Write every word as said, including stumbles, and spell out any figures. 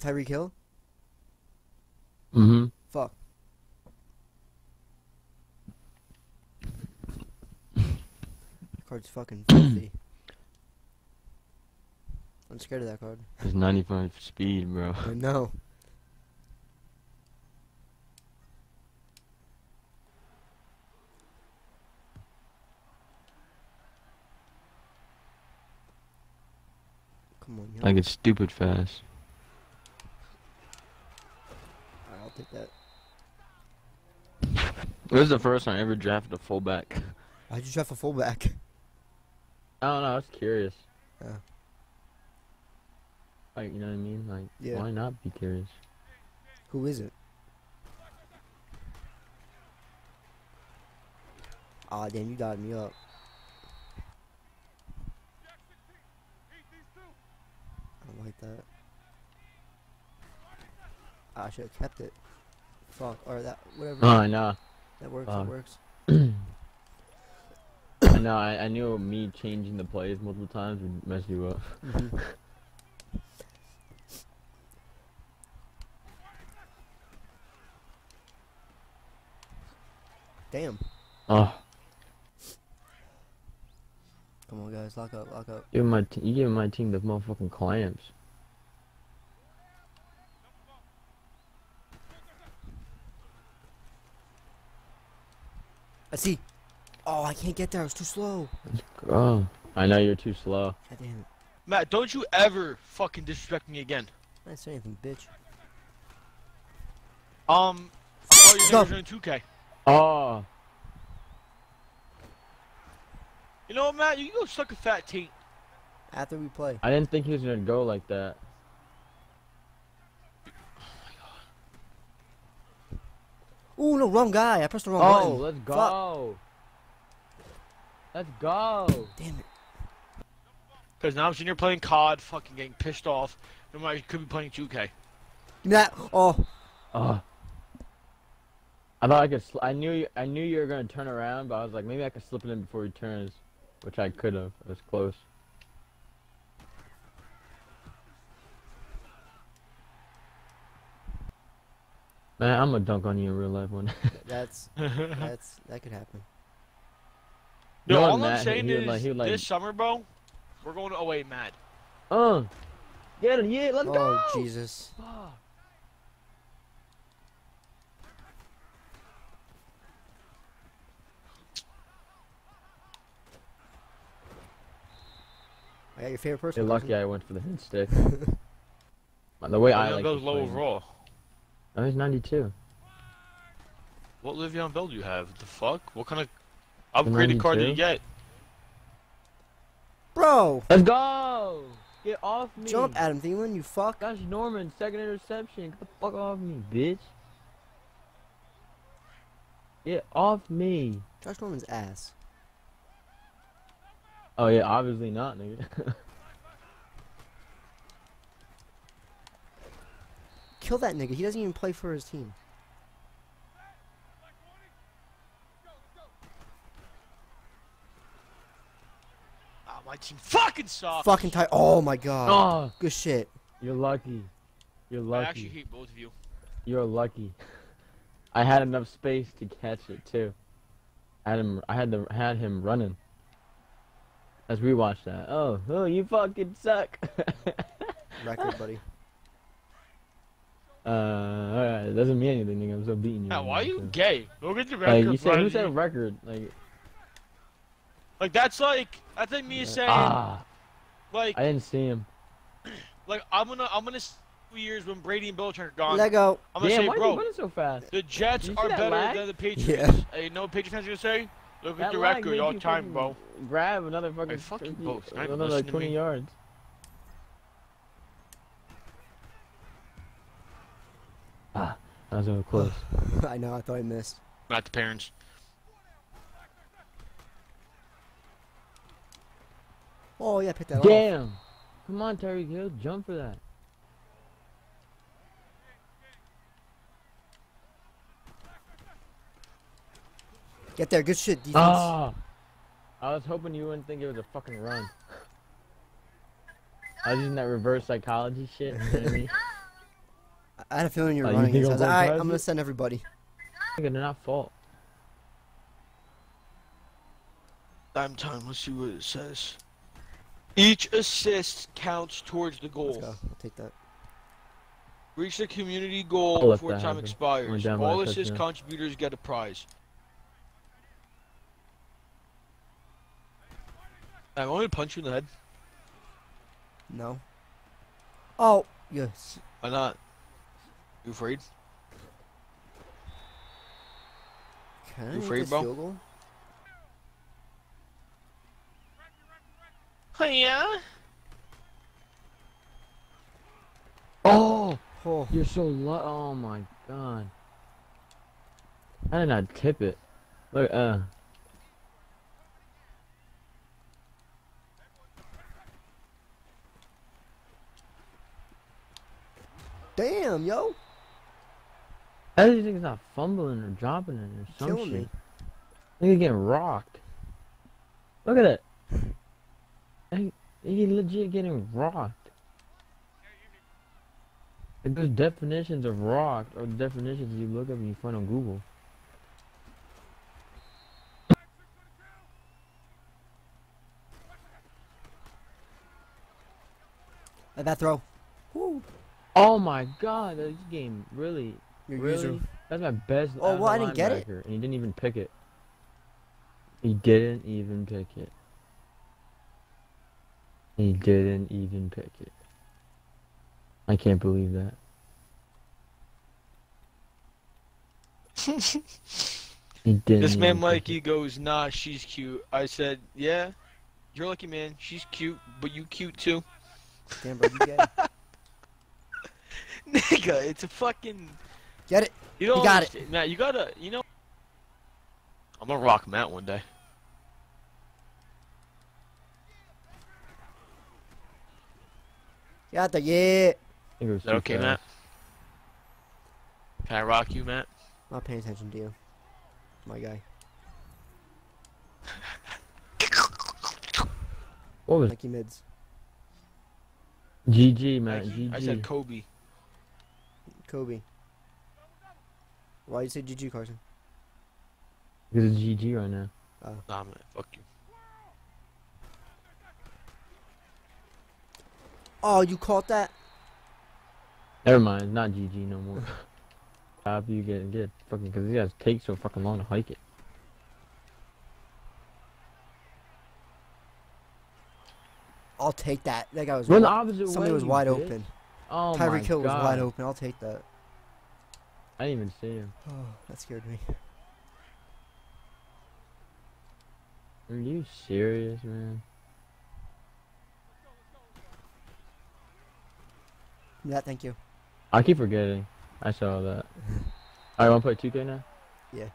got Tyreek Hill? Mm-hmm. Fuck. That card's fucking filthy. I'm scared of that card. It's ninety-five speed, bro. I know. Come on, yo. Like it's stupid fast. Alright, I'll take that. This is the first time I ever drafted a fullback. How'd you draft a fullback? I don't know, I was curious. Yeah. Like, you know what I mean? Like, yeah. Why not be curious? Who is it? Aw, oh, damn, you died me up. I don't like that. Oh, I should have kept it. Fuck, or that, whatever. Oh, I know. That works, uh, that works. I know, I, I knew me changing the plays multiple times would mess you up. Mm-hmm. Damn. Oh. Come on, guys, lock up, lock up. You're my t you giving my team the motherfucking clamps. I see. Oh, I can't get there. I was too slow. Oh, I know you're too slow. God damn it. Matt, don't you ever fucking disrespect me again. I didn't say anything, bitch. Um, oh, you're doing two K. Oh. You know what, Matt? You can go suck a fat taint. After we play. I didn't think he was going to go like that. Oh, my God. Ooh, no, wrong guy. I pressed the wrong guy. Oh, button. Let's go. Fuck. Let's go. Damn it. Because now I'm sitting here playing C O D, fucking getting pissed off. No matter, you could be playing two K. Nah. Oh. Oh. I thought I could. Sl I knew. You I knew you were gonna turn around, but I was like, maybe I could slip it in before he turns, which I could have. It was close. Man, I'm gonna dunk on you in real life one. That's that's that could happen. No, all I'm saying is like, like, this summer, bro, we're going to oh eight mad. Oh, uh, get it, yeah, let's oh, go. Oh Jesus. I got your favorite person. You're lucky I went for the head stick. The way LeVeon I like goes low overall. Oh, he's ninety-two. What LeVeon build do you have? The fuck? What kind of upgraded card did you get? Bro! Let's go! Get off me! Jump, Adam Thielen, you fuck! Josh Norman, second interception. Get the fuck off me, bitch! Get off me! Josh Norman's ass. Oh yeah, obviously not, nigga. Kill that nigga. He doesn't even play for his team. Oh, my team fucking sucks. Fucking tight. Oh my God. Oh. Good shit. You're lucky. You're lucky. I actually hate both of you. You're lucky. I had enough space to catch it too. I had him. I had the had him running. Let's rewatch that. Oh, oh, you fucking suck. Record, buddy. Uh, alright, it doesn't mean anything. I'm so beating you. Yeah, why are you so. Gay? Go get your record. Like, you said, who said record? Like, like that's like that's like me yeah. saying. Ah, like I didn't see him. Like I'm gonna I'm gonna two years when Brady and Belichick are gone. Let go. I'm gonna Damn, say, why bro, are you running so fast? The Jets are better lag? than the Patriots. Yeah. Hey, no Patriots fans are gonna say. Look at the record all time, bro. Grab another fucking, hey, fucking boat. Another like twenty yards. Ah, that was really close. I know. I thought I missed. Not the parents. Oh yeah, pick that up. Damn! Off. Come on, Terry Hill, jump for that. Get there, good shit, defense. Oh, I was hoping you wouldn't think it was a fucking run. I was using that reverse psychology shit. You know what I mean? I had a feeling you were uh, running you it, so I was like, alright, I'm going to send everybody. I'm going to not fall. Time, time, let's see what it says. Each assist counts towards the goal. Let's go. I'll take that. Reach the community goal before time happen. expires. All assist contributors get a prize. I want me to punch you in the head. No. Oh, yes. Why not? You afraid? Can you afraid, bro? Oh, yeah. Oh, oh, you're so low. Oh my god. I did not tip it. Look, uh. Damn, yo. How do you think it's not fumbling or dropping it or some Killing shit? Me. Look at getting rocked. Look at it. He, he legit getting rocked. Like those definitions of rocked are the definitions you look up and you find on Google. Let that throw. Woo. Oh my god, this game really, Your really, user. that's my best. Oh, well, I didn't get it. And he didn't even pick it. He didn't even pick it. He didn't even pick it. I can't believe that. He didn't. This man Mikey goes, nah, she's cute. I said, yeah, you're lucky, man. She's cute, but you cute too. Damn, bro, you gay. Nigga, it's a fucking. Get it. You don't you got understand. it, Matt. You gotta, you know. I'm gonna rock Matt one day. Got the yeah. Is that okay, fast. Matt? Can I rock you, Matt? I'm not paying attention to you, my guy. What was Mikey mids? G G, Matt. G G. I said Kobe. Kobe. Why you say G G, Carson? Because it's G G right now. Oh. Nah, man. Fuck you. Oh, you caught that? Never mind, not G G no more. Stop you getting get fucking because these guys take so fucking long to hike it. I'll take that. That guy was run the opposite Somebody way, was wide bitch. open. Oh Tyreek Hill was wide open. I'll take that. I didn't even see him. Oh, that scared me. Are you serious, man? Yeah, thank you. I keep forgetting. I saw that. Alright, wanna play two K now? Yeah.